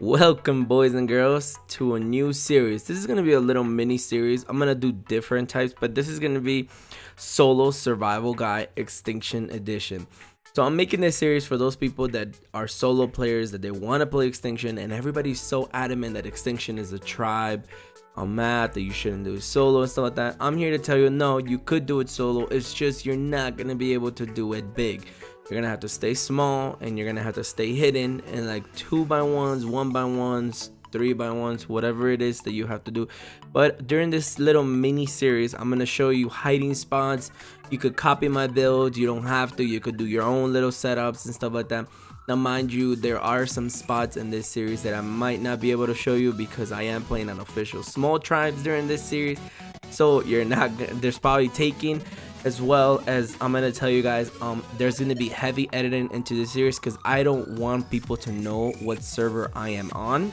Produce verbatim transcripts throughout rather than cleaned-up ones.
Welcome, boys and girls, to a new series. This is going to be a little mini series. I'm going to do different types, but this is going to be Solo Survival Guy Extinction Edition. So I'm making this series for those people that are solo players, that they want to play Extinction, and everybody's so adamant that Extinction is a tribe, a map, that you shouldn't do it solo and stuff like that. I'm here to tell you, no, you could do it solo. It's just you're not going to be able to do it big. You're going to have to stay small, and you're going to have to stay hidden in like two by ones, one by ones, three by ones, whatever it is that you have to do. But during this little mini series, I'm going to show you hiding spots. You could copy my build. You don't have to. You could do your own little setups and stuff like that. Now, mind you, there are some spots in this series that I might not be able to show you because I am playing on official small tribes during this series. So you're not, there's probably taking. As well as I'm gonna tell you guys, um there's gonna be heavy editing into this series because I don't want people to know what server I am on.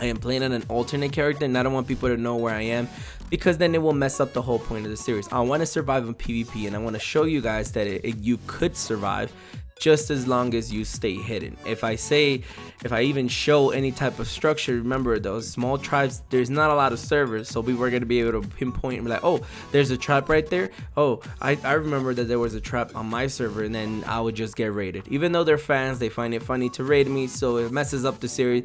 I am playing on an alternate character, and I don't want people to know where I am because then it will mess up the whole point of the series. I want to survive in PvP, and I want to show you guys that it, it, you could survive just as long as you stay hidden. If I say, if I even show any type of structure, remember those small tribes, there's not a lot of servers, so we were gonna be able to pinpoint and be like, oh, there's a trap right there. Oh, I, I remember that there was a trap on my server, and then I would just get raided. Even though they're fans, they find it funny to raid me, so it messes up the series.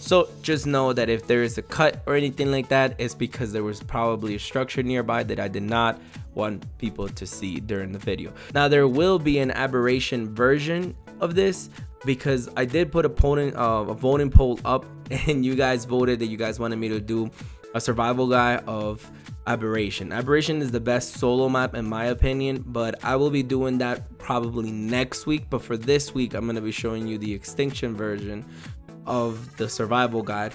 So just know that if there is a cut or anything like that, it's because there was probably a structure nearby that I did not want people to see during the video. Now, there will be an aberration version of this because I did put a polling, uh, a voting poll up, and you guys voted that you guys wanted me to do a survival guy of Aberration. Aberration is the best solo map in my opinion, but I will be doing that probably next week. But for this week, I'm going to be showing you the Extinction version of the survival guide.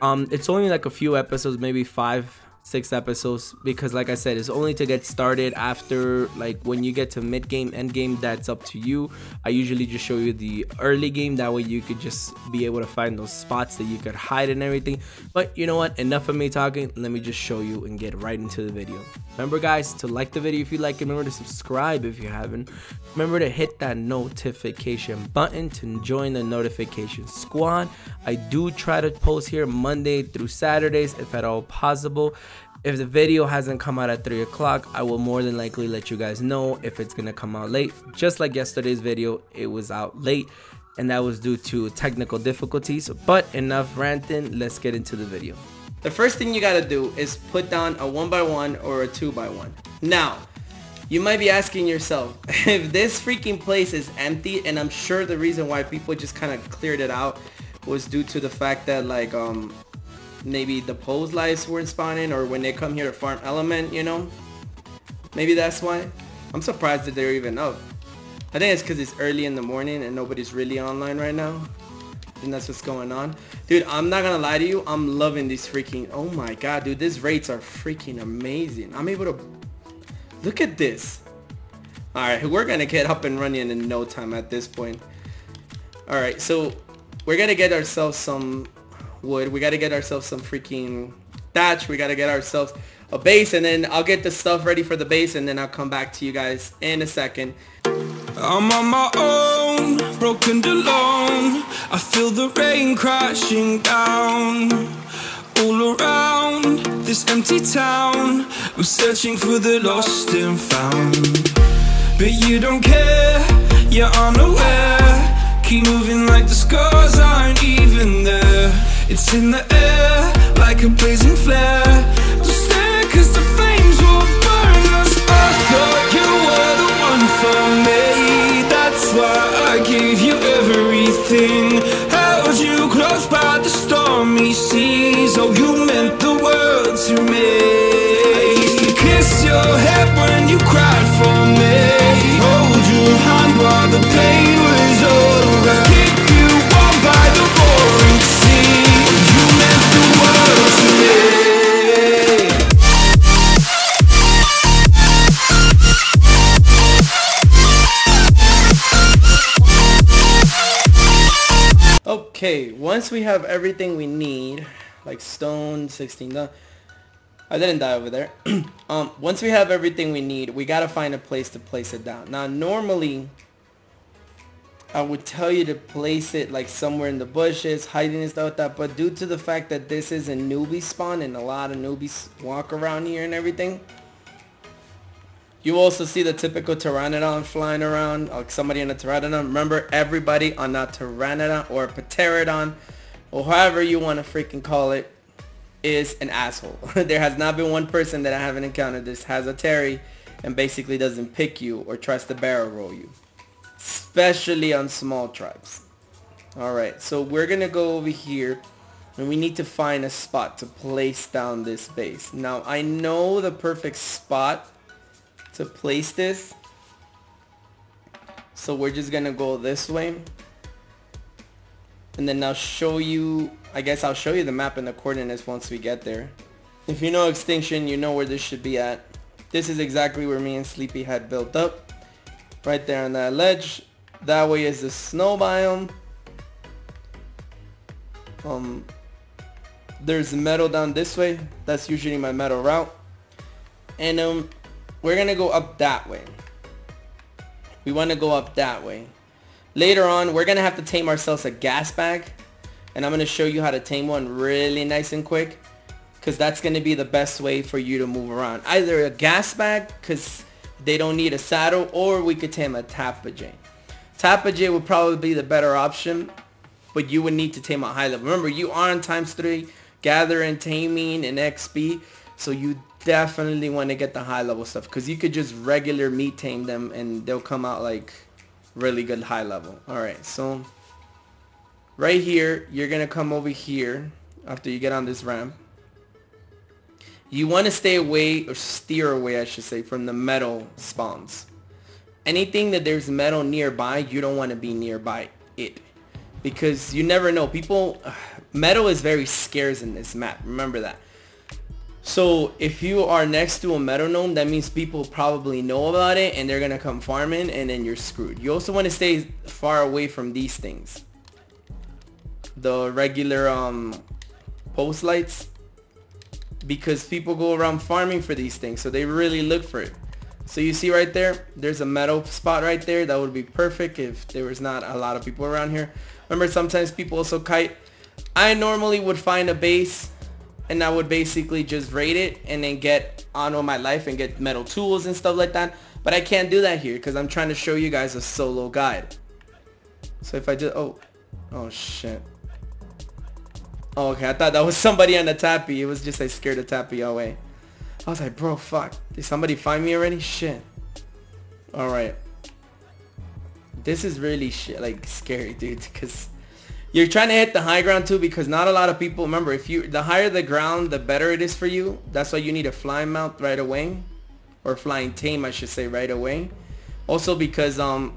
Um it's only like a few episodes, maybe five six episodes, because like I said, it's only to get started. After, like, when you get to mid game, end game, that's up to you. I usually just show you the early game, that way you could just be able to find those spots that you could hide and everything. But you know what, enough of me talking, let me just show you and get right into the video. Remember guys to like the video if you like it, remember to subscribe if you haven't, remember to hit that notification button to join the notification squad. I do try to post here Monday through Saturdays if at all possible. If the video hasn't come out at three o'clock, I will more than likely let you guys know if it's gonna come out late. Just like yesterday's video, it was out late, and that was due to technical difficulties. But enough ranting, let's get into the video. The first thing you gotta do is put down a one by one or a two by one. Now, you might be asking yourself, if this freaking place is empty, and I'm sure the reason why people just kind of cleared it out was due to the fact that, like, um... maybe the pose lights weren't spawning, or when they come here to farm element, you know, maybe that's why. I'm surprised that they're even up. I think it's because it's early in the morning and nobody's really online right now, and that's what's going on. Dude, I'm not gonna lie to you, I'm loving these freaking, oh my god, dude, these rates are freaking amazing. I'm able to look at this. All right, we're gonna get up and running in no time at this point. All right, so we're gonna get ourselves some wood, we gotta get ourselves some freaking thatch, we gotta get ourselves a base, and then I'll get the stuff ready for the base, and then I'll come back to you guys in a second. I'm on my own, broken and alone, I feel the rain crashing down all around this empty town. I'm searching for the lost and found, but you don't care, you're unaware, keep moving like the scars aren't even there. It's in the air, like a blazing flare. Just stare, cause the flames will burn us. I thought you were the one for me, that's why I gave you everything. Held you close by the stormy seas, oh, you meant the world to me. I used to kiss your head when you cried for me, hold your hand while the pain was over, keep you warm by the roaring sea. Okay, once we have everything we need, like stone, sixteen, I didn't die over there. um, once we have everything we need, we gotta find a place to place it down. Now, normally, I would tell you to place it like somewhere in the bushes, hiding and stuff like that, but due to the fact that this is a newbie spawn and a lot of newbies walk around here and everything, you also see the typical Pteranodon flying around, like somebody on a Pteranodon. Remember, everybody on a Pteranodon or a Pteranodon, or however you want to freaking call it, is an asshole. There has not been one person that I haven't encountered this has a Terry and basically doesn't pick you or tries to barrel roll you. Especially on small tribes. Alright, so we're gonna go over here and we need to find a spot to place down this base. Now I know the perfect spot to place this, so we're just gonna go this way, and then I'll show you, I guess I'll show you the map and the coordinates once we get there. If you know Extinction, you know where this should be at. This is exactly where me and Sleepy had built up. Right there on that ledge. That way is the snow biome. Um, there's metal down this way. That's usually my metal route. And um, we're going to go up that way. We want to go up that way. Later on, we're going to have to tame ourselves a gas bag. And I'm going to show you how to tame one really nice and quick. Because that's going to be the best way for you to move around. Either a gas bag, because they don't need a saddle, or we could tame a Tapajara. Tapajara would probably be the better option, but you would need to tame a high level. Remember, you are on times three, gathering, taming, and X P, so you definitely want to get the high level stuff, because you could just regular meat tame them, and they'll come out like really good high level. Alright, so right here, you're going to come over here after you get on this ramp. You want to stay away, or steer away I should say, from the metal spawns. Anything that there's metal nearby, you don't want to be nearby it. Because you never know. People, uh, metal is very scarce in this map. Remember that. So if you are next to a metal gnome, that means people probably know about it and they're going to come farming, and then you're screwed. You also want to stay far away from these things. The regular um, post lights. Because people go around farming for these things, so they really look for it. So you see right there, there's a metal spot right there. That would be perfect if there was not a lot of people around here. Remember, sometimes people also kite. I normally would find a base and I would basically just raid it and then get on with my life and get metal tools and stuff like that. But I can't do that here because I'm trying to show you guys a solo guide. So if I do, oh, oh shit. Oh, okay, I thought that was somebody on the tappy. It was just I scared the tappy away. I was like, bro, fuck. Did somebody find me already? Shit. Alright. This is really shit, like, scary, dude. Because you're trying to hit the high ground, too, because not a lot of people... Remember, if you the higher the ground, the better it is for you. That's why you need a flying mount right away. Or flying tame, I should say, right away. Also because, um...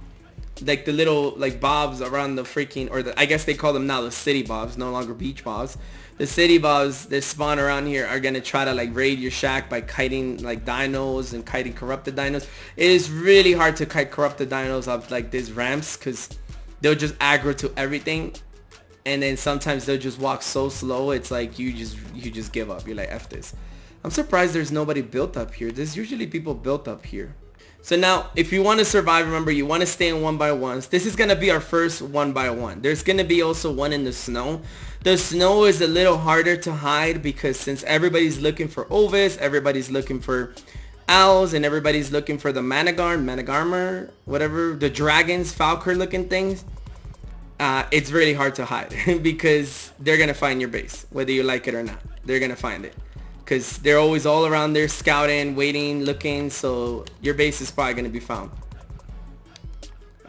like the little like bobs around the freaking, or the, I guess they call them now the city bobs, no longer beach bobs. The city bobs that spawn around here are gonna try to like raid your shack by kiting like dinos and kiting corrupted dinos. It is really hard to kite corrupted dinos off like these ramps because they'll just aggro to everything, and then sometimes they'll just walk so slow it's like you just you just give up. You're like, F this. I'm surprised there's nobody built up here. There's usually people built up here. So now, if you want to survive, remember, you want to stay in one by ones. This is going to be our first one by one. There's going to be also one in the snow. The snow is a little harder to hide because since everybody's looking for Ovis, everybody's looking for Owls, and everybody's looking for the Managarmr, Managarmr, whatever, the dragons, falcon looking things, uh, it's really hard to hide because they're going to find your base, whether you like it or not. They're going to find it. Because they're always all around there scouting, waiting, looking, so your base is probably going to be found.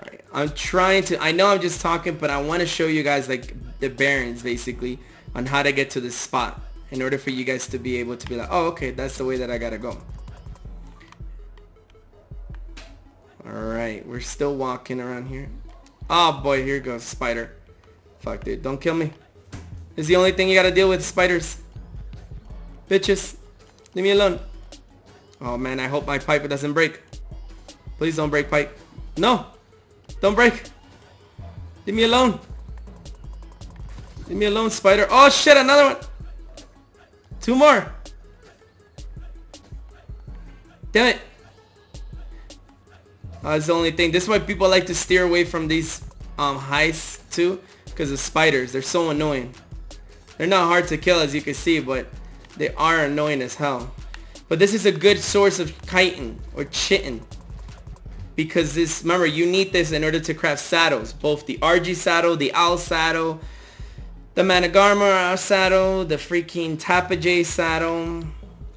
Alright, I'm trying to, I know I'm just talking, but I want to show you guys like the bearings basically on how to get to this spot in order for you guys to be able to be like, oh okay, that's the way that I gotta go. Alright, we're still walking around here. Oh boy, here goes spider. Fuck dude, don't kill me. It's the only thing you gotta deal with, spiders. Bitches, leave me alone. Oh man, I hope my pipe doesn't break. Please don't break, pipe. No, don't break. Leave me alone. Leave me alone, spider. Oh shit, another one. Two more. Damn it. Oh, that's the only thing. This is why people like to steer away from these um, heights too, because of spiders. They're so annoying. They're not hard to kill, as you can see, but they are annoying as hell. But this is a good source of chitin or chitin, because this, remember, you need this in order to craft saddles, both the Argy saddle, the Owl saddle, the Managarmr saddle, the freaking Tapajara saddle,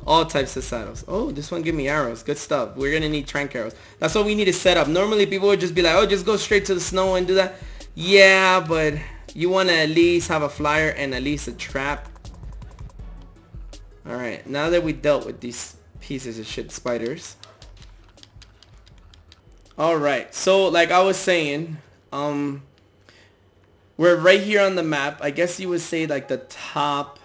all types of saddles. Oh, this one give me arrows. Good stuff. We're gonna need Trike arrows. That's what we need to set up. Normally people would just be like, oh, just go straight to the snow and do that. Yeah, but you want to at least have a flyer and at least a trap. All right, now that we dealt with these pieces of shit spiders. All right, so like I was saying, um, we're right here on the map. I guess you would say like the top.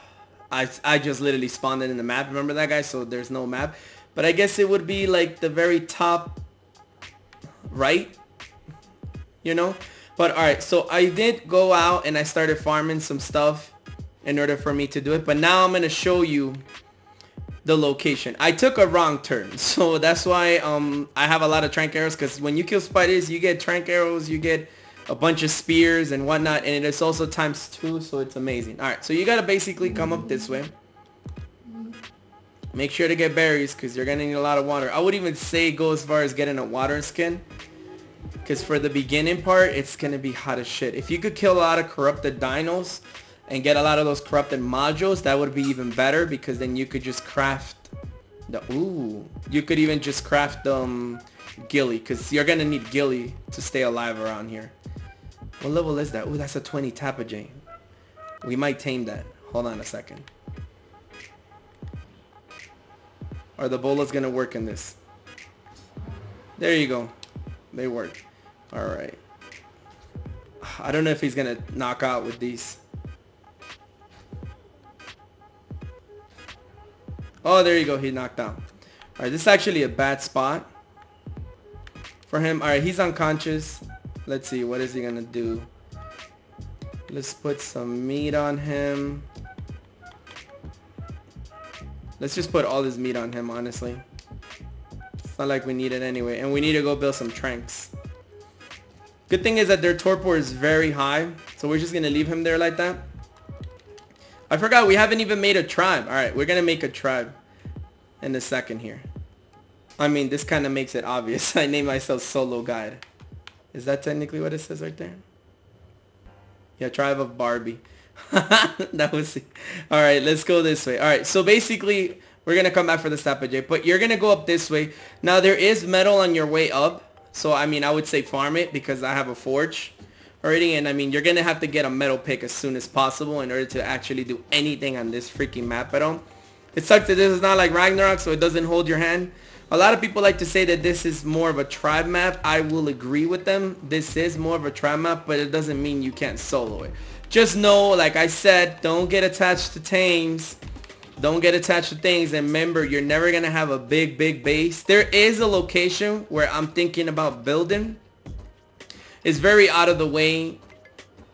I, I just literally spawned it in the map. Remember that, guys? So there's no map. But I guess it would be like the very top right, you know? But all right, so I did go out and I started farming some stuff in order for me to do it. But now I'm gonna show you the location. I took a wrong turn. So that's why um, I have a lot of Trike arrows, because when you kill spiders, you get Trike arrows, you get a bunch of spears and whatnot, and it's also times two, so it's amazing. All right, so you gotta basically come up this way. Make sure to get berries, because you're gonna need a lot of water. I would even say go as far as getting a water skin, because for the beginning part, it's gonna be hot as shit. If you could kill a lot of corrupted dinos and get a lot of those corrupted modules, that would be even better, because then you could just craft the ooh. You could even just craft um ghillie, because you're gonna need ghillie to stay alive around here. What level is that? Oh, that's a twenty Tapajara. We might tame that. Hold on a second. Are the bolas gonna work in this? There you go. They work. All right. I don't know if he's gonna knock out with these. Oh, there you go. He knocked out. All right. This is actually a bad spot for him. All right. He's unconscious. Let's see, what is he gonna do? Let's put some meat on him. Let's just put all this meat on him, honestly. It's not like we need it anyway. And we need to go build some tranks. Good thing is that their torpor is very high, so we're just gonna leave him there like that. I forgot we haven't even made a tribe. All right, we're gonna make a tribe in a second here. I mean, this kind of makes it obvious. I named myself Solo Guide. Is that technically what it says right there? Yeah, tribe of Barbie. That was it. All right, let's go this way. All right, so basically, we're going to come back for the Tapajara, but you're going to go up this way. Now, there is metal on your way up. So, I mean, I would say farm it, because I have a forge already. And, I mean, you're going to have to get a metal pick as soon as possible in order to actually do anything on this freaking map at all. It sucks that this is not like Ragnarok, so it doesn't hold your hand. A lot of people like to say that this is more of a tribe map. I will agree with them. This is more of a tribe map, but it doesn't mean you can't solo it. Just know, like I said, don't get attached to tames. Don't get attached to things. And remember, you're never going to have a big, big base. There is a location where I'm thinking about building. It's very out of the way.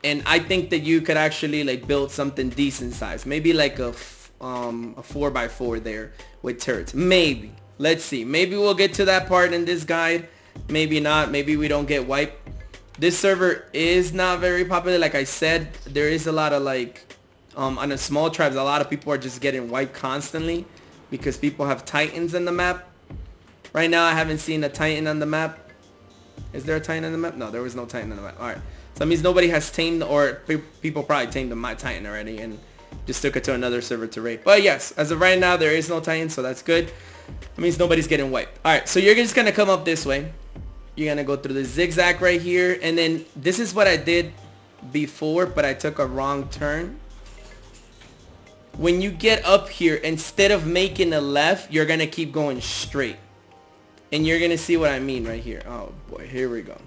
And I think that you could actually like build something decent size. Maybe like a, um, a four by four there with turrets. Maybe. Let's see. Maybe we'll get to that part in this guide. Maybe not. Maybe we don't get wiped. This server is not very popular. Like I said, there is a lot of like, um, on the small tribes, a lot of people are just getting wiped constantly because people have titans in the map. Right now, I haven't seen a titan on the map. Is there a titan on the map? No, there was no titan on the map. All right. So that means nobody has tamed, or pe people probably tamed my titan already and just took it to another server to raid. But yes, as of right now, there is no titan, so that's good. That means nobody's getting wiped. All right, so you're just going to come up this way. You're going to go through the zigzag right here. And then this is what I did before, but I took a wrong turn. When you get up here, instead of making a left, you're going to keep going straight. And you're going to see what I mean right here. Oh, boy, here we go.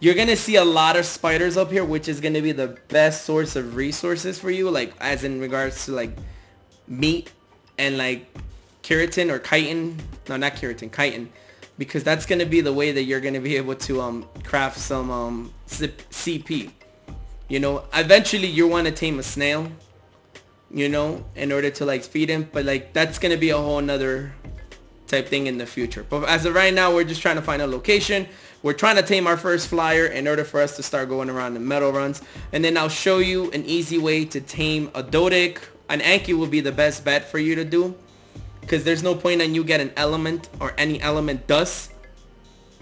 You're going to see a lot of spiders up here, which is going to be the best source of resources for you, like as in regards to like meat and like keratin or chitin. No, not keratin, chitin, because that's going to be the way that you're going to be able to um craft some um C P. You know, eventually you want to tame a snail, you know, in order to like feed him, but like that's going to be a whole nother type thing in the future. But as of right now, we're just trying to find a location. We're trying to tame our first flyer in order for us to start going around the meadow runs. And then I'll show you an easy way to tame a Dodic. An Anky will be the best bet for you to do, because there's no point in you get an element or any element dust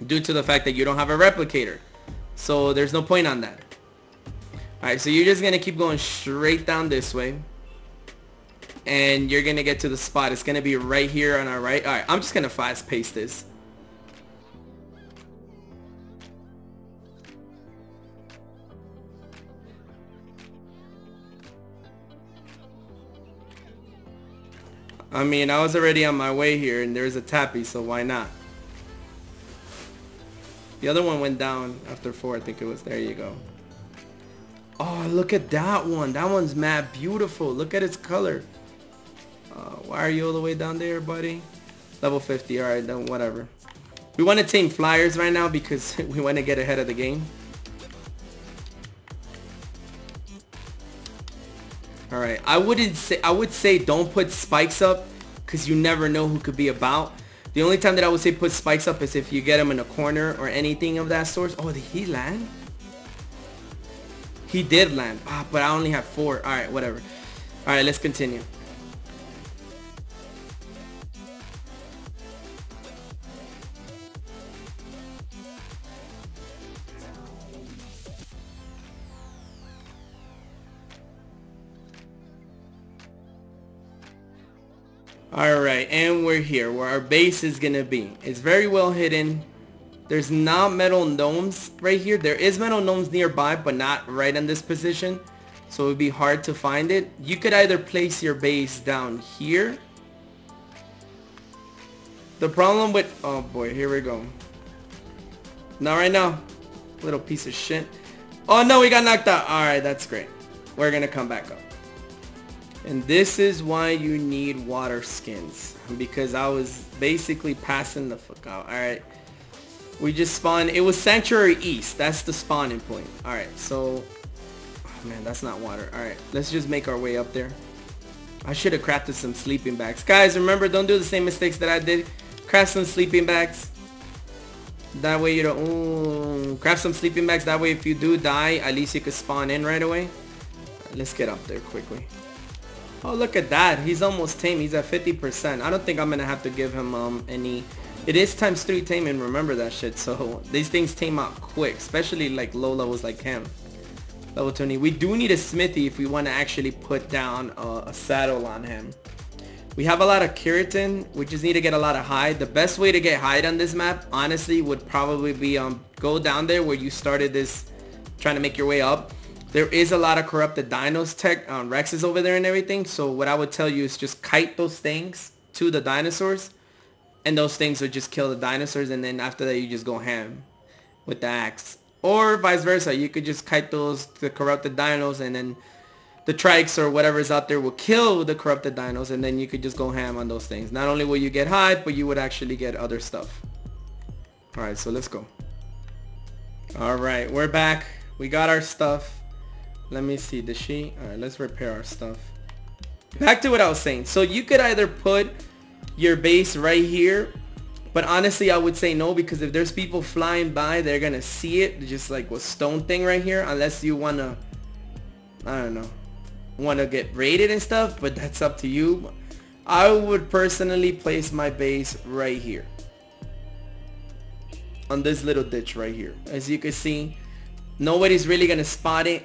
due to the fact that you don't have a replicator. So there's no point on that. Alright, so you're just going to keep going straight down this way, and you're going to get to the spot. It's going to be right here on our right. Alright, I'm just going to fast pace this. I mean, I was already on my way here, and there's a tappy, so why not? The other one went down after four, I think it was. There you go. Oh, look at that one. That one's mad beautiful. Look at its color. Uh, why are you all the way down there, buddy? Level fifty. All right, then whatever. We want to tame flyers right now because we want to get ahead of the game. All right. I wouldn't say. I would say don't put spikes up because you never know who could be about. The only time that I would say put spikes up is if you get him in a corner or anything of that sort. Oh, did he land? He did land, ah, but I only have four. All right, whatever. All right, let's continue. All right, and we're here where our base is gonna be. It's very well hidden. There's not metal gnomes right here. There is metal gnomes nearby, but not right in this position. So it would be hard to find it. You could either place your base down here. The problem with... Oh boy, here we go. Not right now. Little piece of shit. Oh no, we got knocked out. Alright, that's great. We're going to come back up. And this is why you need water skins. Because I was basically passing the fuck out. Alright. We just spawned. It was Sanctuary East. That's the spawning point. Alright, so... Oh man, that's not water. Alright, let's just make our way up there. I should have crafted some sleeping bags. Guys, remember, don't do the same mistakes that I did. Craft some sleeping bags. That way you don't... Ooh, craft some sleeping bags. That way if you do die, at least you could spawn in right away. Right, let's get up there quickly. Oh, look at that. He's almost tame. He's at fifty percent. I don't think I'm going to have to give him um any... It is times three taming, remember that shit, so these things tame out quick, especially like low levels like him. Level twenty. We do need a smithy if we want to actually put down uh, a saddle on him. We have a lot of keratin, we just need to get a lot of hide. The best way to get hide on this map, honestly, would probably be um go down there where you started this, trying to make your way up. There is a lot of corrupted dinos tech, um, Rex is over there and everything, so what I would tell you is just kite those things to the dinosaurs. And those things would just kill the dinosaurs, and then after that you just go ham with the axe. Or vice versa, you could just kite those to corrupt the dinos, and then the trikes or whatever's out there will kill the corrupted dinos, and then you could just go ham on those things. Not only will you get hide, but you would actually get other stuff. Alright, so let's go. Alright, we're back. We got our stuff. Let me see, the sheet. Alright, let's repair our stuff. Back to what I was saying. So you could either put your base right here, but honestly I would say no, because if there's people flying by, they're gonna see it just like with stone thing right here, unless you wanna, I don't know, wanna get raided and stuff, but that's up to you. I would personally place my base right here on this little ditch right here. As you can see, nobody's really gonna spot it,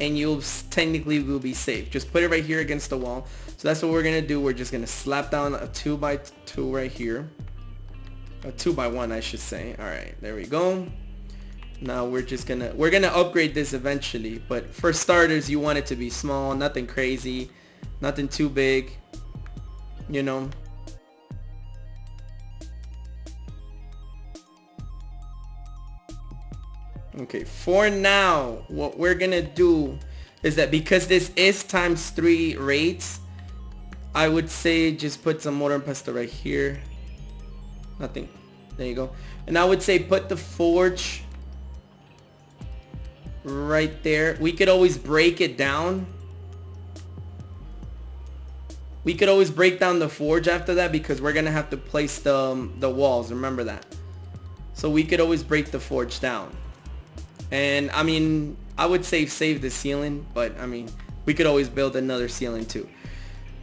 and you'll technically will be safe. Just put it right here against the wall. So that's what we're gonna do. We're just gonna slap down a two by two right here, a two by one, I should say. All right, there we go. Now we're just gonna we're gonna upgrade this eventually, but for starters, you want it to be small, nothing crazy, nothing too big, you know. Okay, for now, what we're gonna do is that because this is times three rates, I would say just put some mortar and pestle right here. Nothing. There you go. And I would say put the forge right there. We could always break it down. We could always break down the forge after that because we're gonna have to place the um, the walls. Remember that. So we could always break the forge down. And I mean, I would say save the ceiling, but I mean, we could always build another ceiling too.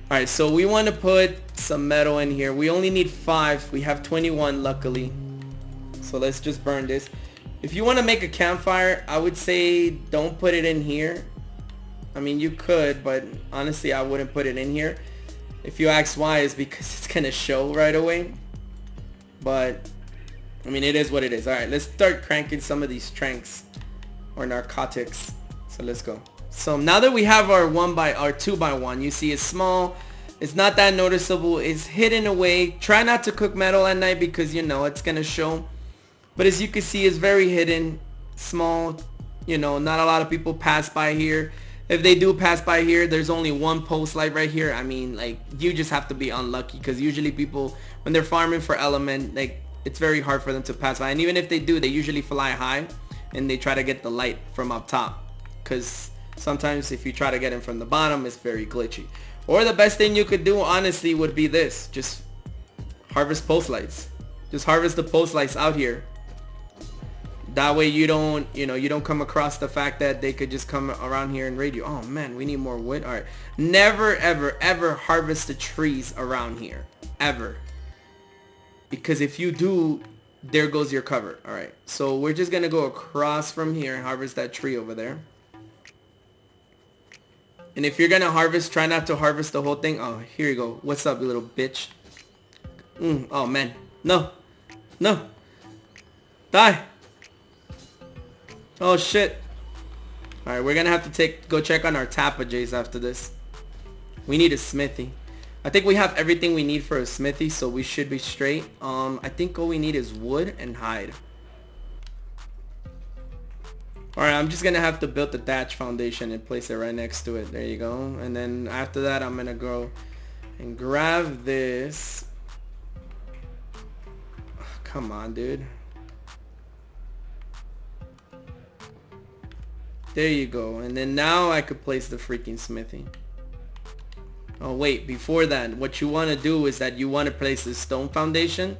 All right, so we want to put some metal in here. We only need five. We have twenty-one, luckily. So let's just burn this. If you want to make a campfire, I would say don't put it in here. I mean, you could, but honestly, I wouldn't put it in here. If you ask why, it's because it's going to show right away. But, I mean, it is what it is. All right, let's start cranking some of these tranks or narcotics. So let's go. So now that we have our one by our two by one, you see it's small. It's not that noticeable. It's hidden away. Try not to cook metal at night because, you know, it's going to show. But as you can see, it's very hidden, small, you know, not a lot of people pass by here. If they do pass by here, there's only one post light right here. I mean, like, you just have to be unlucky because usually people, when they're farming for element, like, it's very hard for them to pass by. And even if they do, they usually fly high and they try to get the light from up top because sometimes if you try to get in from the bottom, it's very glitchy. Or the best thing you could do, honestly, would be this. Just harvest post lights. Just harvest the post lights out here. That way you don't, you know, you don't come across the fact that they could just come around here and raid you. Oh man, we need more wood. All right, never, ever, ever harvest the trees around here, ever. Because if you do, there goes your cover. All right, so we're just gonna go across from here and harvest that tree over there. And if you're gonna harvest, try not to harvest the whole thing. Oh, here you go. What's up, you little bitch? Mm, oh man, no, no, die. Oh shit. Alright, we're gonna have to take go check on our Tapajays after this. We need a smithy. I think we have everything we need for a smithy, so we should be straight. Um, I think all we need is wood and hide. Alright, I'm just gonna have to build the thatch foundation and place it right next to it. There you go. And then after that, I'm gonna go and grab this. Oh, come on, dude. There you go. And then now I could place the freaking smithy. Oh wait, before that, what you want to do is that you want to place the stone foundation.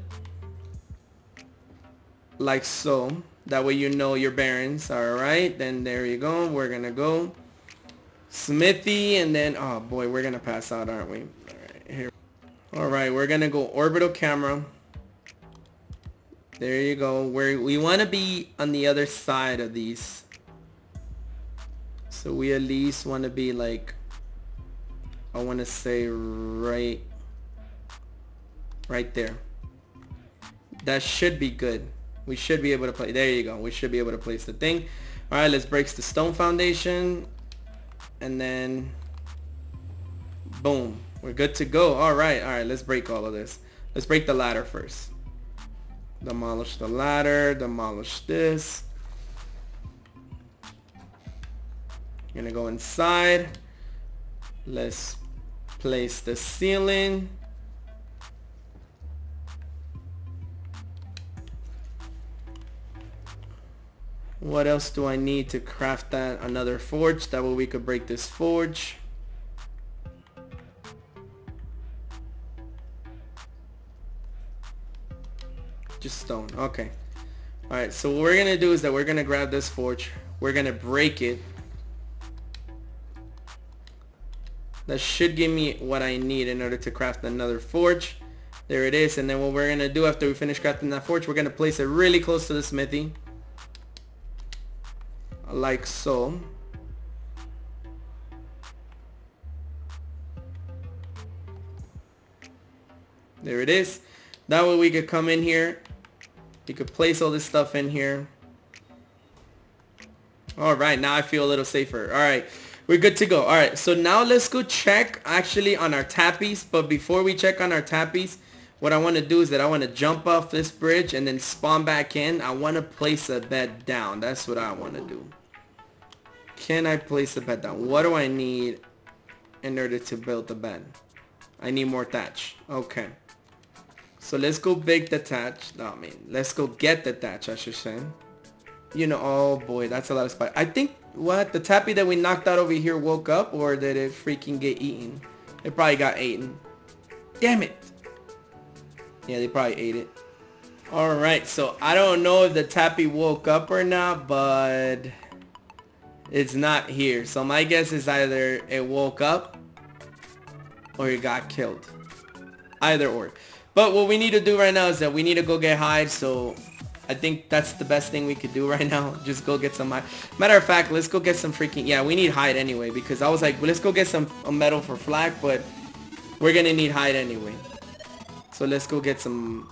Like so. That way you know your bearings. Alright, then there you go. We're going to go. Smithy and then, oh boy, we're going to pass out, aren't we? Alright, here. Alright, we're going to go orbital camera. There you go. We're, we want to be on the other side of these. So we at least want to be like, I want to say right, right there. That should be good. We should be able to play. There you go. We should be able to place the thing. All right, let's break the stone foundation. And then, boom. We're good to go. All right. All right. Let's break all of this. Let's break the ladder first. Demolish the ladder. Demolish this. Gonna go inside. Let's place the ceiling. What else do I need to craft that another forge? That way we could break this forge. Just stone. Okay. All right. So what we're gonna do is that we're gonna grab this forge. We're gonna break it. That should give me what I need in order to craft another forge. There it is. And then what we're going to do after we finish crafting that forge, we're going to place it really close to the smithy. Like so. There it is. That way we could come in here. You could place all this stuff in here. Alright, now I feel a little safer. Alright. We're good to go. All right, so now let's go check actually on our tappies. But before we check on our tappies, what I want to do is that I want to jump off this bridge and then spawn back in. I want to place a bed down. That's what I want to do. Can I place a bed down? What do I need in order to build the bed? I need more thatch. Okay. So let's go bake the thatch. No, I mean, let's go get the thatch, I should say. You know, oh boy, that's a lot of spice. I think, what, the tappy that we knocked out over here woke up, or did it freaking get eaten? They probably got eaten. Damn it. Yeah, they probably ate it. Alright, so I don't know if the Tappy woke up or not, but it's not here. So my guess is either it woke up or it got killed. Either or. But what we need to do right now is that we need to go get hide, so I think that's the best thing we could do right now. Just go get some hide. Matter of fact, let's go get some freaking... Yeah, we need hide anyway, because I was like, well, let's go get some a metal for flak, but we're gonna need hide anyway. So let's go get some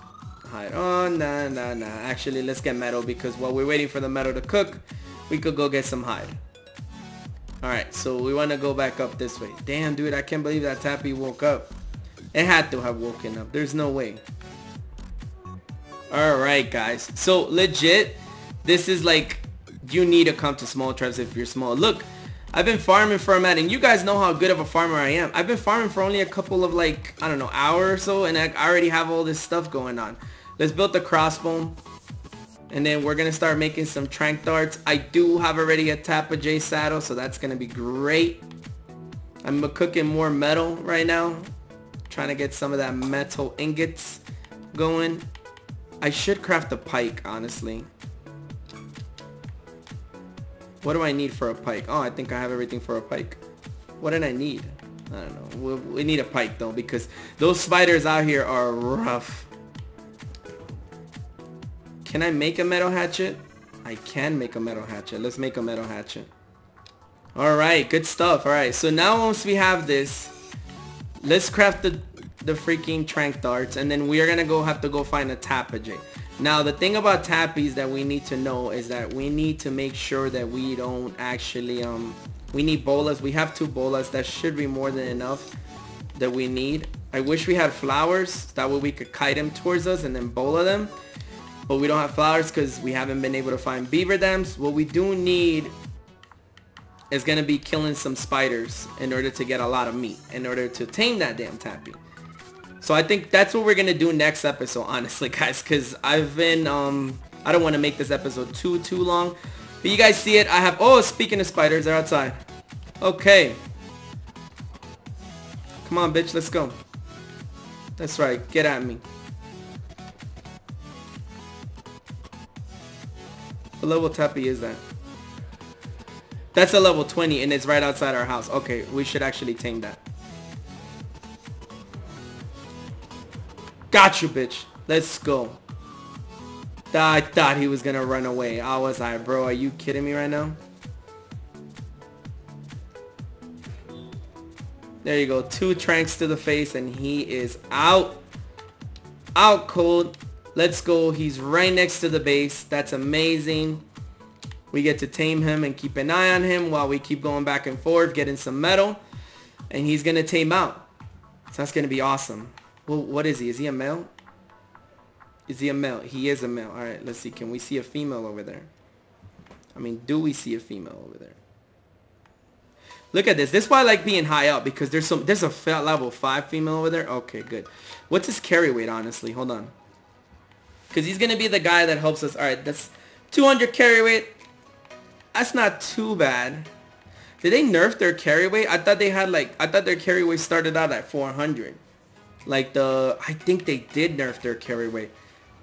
hide. Oh, nah, nah, nah. Actually, let's get metal, because while we're waiting for the metal to cook, we could go get some hide. Alright, so we want to go back up this way. Damn, dude, I can't believe that Tappy woke up. It had to have woken up. There's no way. Alright, guys. So, legit, this is like, you need to come to small traps if you're small. Look, I've been farming for a minute, and you guys know how good of a farmer I am. I've been farming for only a couple of, like, I don't know, hour or so, and I already have all this stuff going on. Let's build the crossbone, and then we're going to start making some tranq darts. I do have already a Tapajara saddle, so that's going to be great. I'm cooking more metal right now, trying to get some of that metal ingots going. I should craft a pike, honestly. What do I need for a pike? Oh, I think I have everything for a pike. What did I need? I don't know. We, we need a pike, though, because those spiders out here are rough. Can I make a metal hatchet? I can make a metal hatchet. Let's make a metal hatchet. All right, good stuff. All right, so now once we have this, let's craft the... the freaking tranq darts, and then we are gonna go have to go find a Tapajara. Now the thing about Tappies that we need to know is that we need to make sure that we don't actually um we need bolas. We have two bolas. That should be more than enough that we need. I wish we had flowers, that way we could kite them towards us and then bola them, but we don't have flowers because we haven't been able to find beaver dams. What we do need is gonna be killing some spiders in order to get a lot of meat in order to tame that damn Tappy. So I think that's what we're going to do next episode, honestly, guys, because I've been, um, I don't want to make this episode too, too long. But you guys see it, I have, oh, speaking of spiders, they're outside. Okay. Come on, bitch, let's go. That's right, get at me. What level Tappy is that? That's a level twenty, and it's right outside our house. Okay, we should actually tame that. Got you, bitch. Let's go. I thought he was going to run away. I was like, bro, are you kidding me right now? There you go. Two tranks to the face, and he is out. Out cold. Let's go. He's right next to the base. That's amazing. We get to tame him and keep an eye on him while we keep going back and forth, getting some metal. And he's going to tame out. So that's going to be awesome. Well, what is he? Is he a male? Is he a male? He is a male. All right, let's see. Can we see a female over there? I mean, do we see a female over there? Look at this. This is why I like being high up, because there's some there's a level five female over there. Okay, good. What's his carry weight, honestly? Hold on. Because he's going to be the guy that helps us. All right, that's two hundred carry weight. That's not too bad. Did they nerf their carry weight? I thought they had like, I thought their carry weight started out at four hundred. Like the, I think they did nerf their carry weight.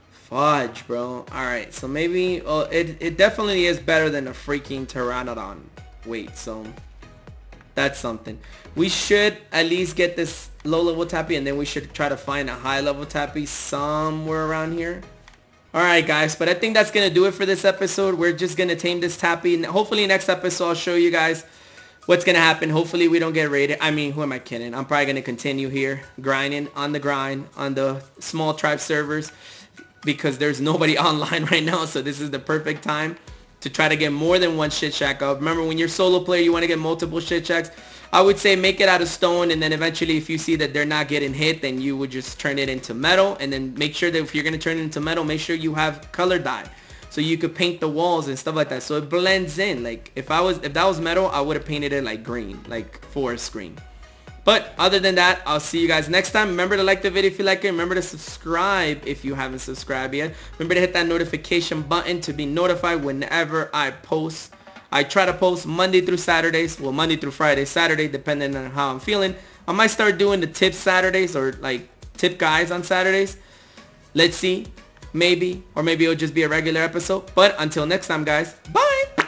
Fudge, bro. Alright, so maybe, oh, it, it definitely is better than a freaking Pteranodon weight, so that's something. We should at least get this low-level Tappy, and then we should try to find a high-level Tappy somewhere around here. Alright, guys, but I think that's going to do it for this episode. We're just going to tame this Tappy, and hopefully next episode I'll show you guys what's going to happen. Hopefully we don't get raided. I mean, who am I kidding? I'm probably going to continue here grinding on the grind on the small tribe servers, because there's nobody online right now. So this is the perfect time to try to get more than one shit shack up. Remember, when you're solo player, you want to get multiple shit shacks. I would say make it out of stone, and then eventually if you see that they're not getting hit, then you would just turn it into metal. And then make sure that if you're going to turn it into metal, make sure you have color dye, so you could paint the walls and stuff like that, so it blends in. Like, if I was, if that was metal, I would have painted it like green, like forest green. But other than that, I'll see you guys next time. Remember to like the video if you like it. Remember to subscribe if you haven't subscribed yet. Remember to hit that notification button to be notified whenever I post. I try to post Monday through Saturdays. Well, Monday through Friday, Saturday, depending on how I'm feeling. I might start doing the tip Saturdays or like tip guys on Saturdays. Let's see. Maybe. Or maybe it'll just be a regular episode. But until next time, guys. Bye.